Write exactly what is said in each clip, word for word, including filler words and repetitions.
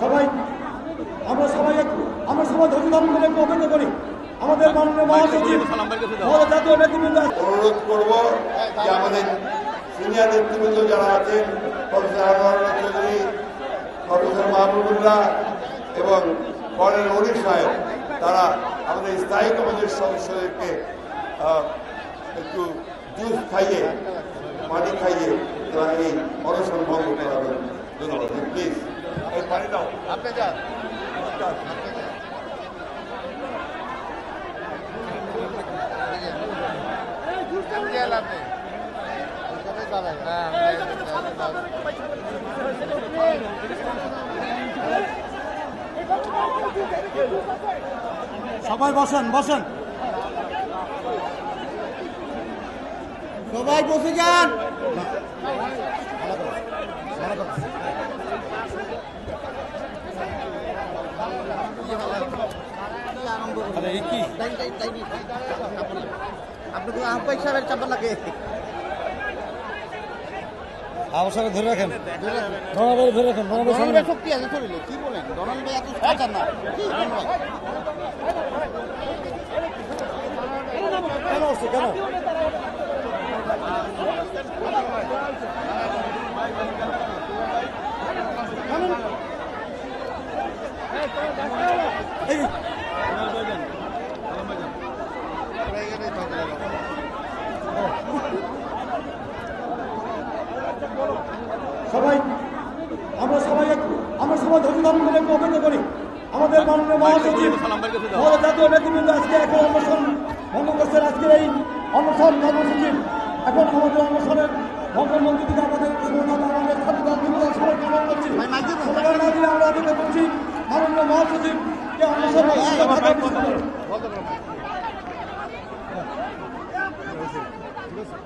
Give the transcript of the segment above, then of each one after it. সবাই আমরা সবাই আমরা সবাই ধৈর্য ধারণ করে অপেক্ষা করি আমাদের মাননীয় মহাসচিব বড় জাতীয় নেতৃবৃন্দ অনুরোধ করব যে আমাদের সিনিয়র নেতৃবৃন্দ যারা আছেন প্রফেসর চৌধুরী প্রফেসর মাহবুবুল্লাহ এবং কর্নেল অনিক সাহেব তারা আমাদের স্থায়ী কমিটির সদস্যদেরকে একটু জুস খাইয়ে পানি খাইয়ে তারা এই অনশন ভঙ্গ করাবেন ধন্যবাদ প্লিজ এই পানি দাও আপনি যান সবাই বসেন বসেন সবাই বসে যান আপনাকে আহ্বায়ক সাহেবের চাপা লাগে আবশ্যক ধরে রাখেন ধরে ধরে ধরে রাখেন ধরে ধরে শক্তি আছে ধরলে কি বলেন দনন ভাই এত কথা না কেন হচ্ছে কেন সবাই আমরা সবাই আমরা সবাই ধৈর্য ধারণ করে অপেক্ষা করি আমাদের মাননীয় মহাসচিব বড় জাতীয় নেতৃবৃন্দ আজকে এখন অনশন ভঙ্গ করছেন আজকের এই অনশন কর্মসূচির এখন আমাদের অনশনের ভঙ্গমন্ত্রী থেকে আমাদের আমরা অপেক্ষা করছি মাননীয় মহাসচিবকে অনশন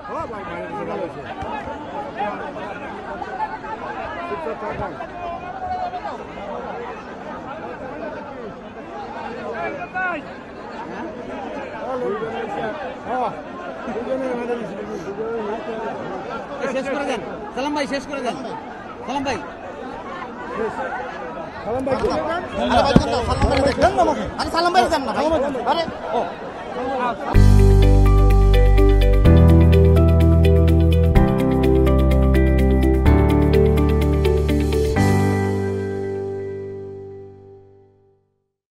শেষ করে দেন সালাম ভাই শেষ করে দেন সালাম ভাই সালাম ভাই সালাম ভাই সালাম ভাই সালাম ভাই